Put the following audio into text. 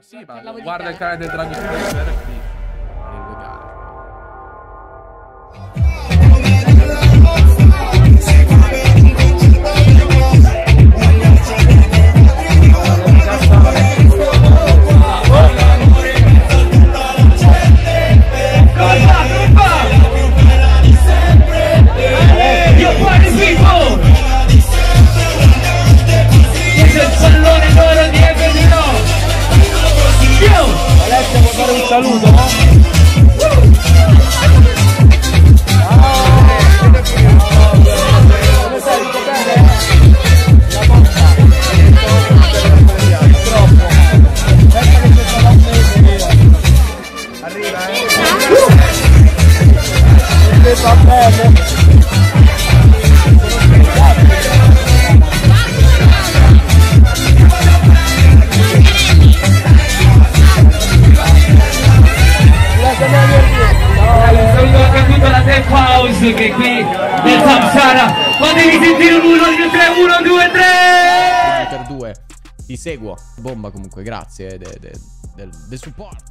Ma sì, ma guarda il canale del Draghi per saluto, no? Come stai? Tutto bene? La porta troppo. Aspetta che c'è stato un mese. Arriva, eh? E va bene. Applauso che qui nel Samsara, ma devi sentire un 1, 2, 3, 1, 2, 3. Per 2 ti seguo, bomba comunque, grazie del supporto.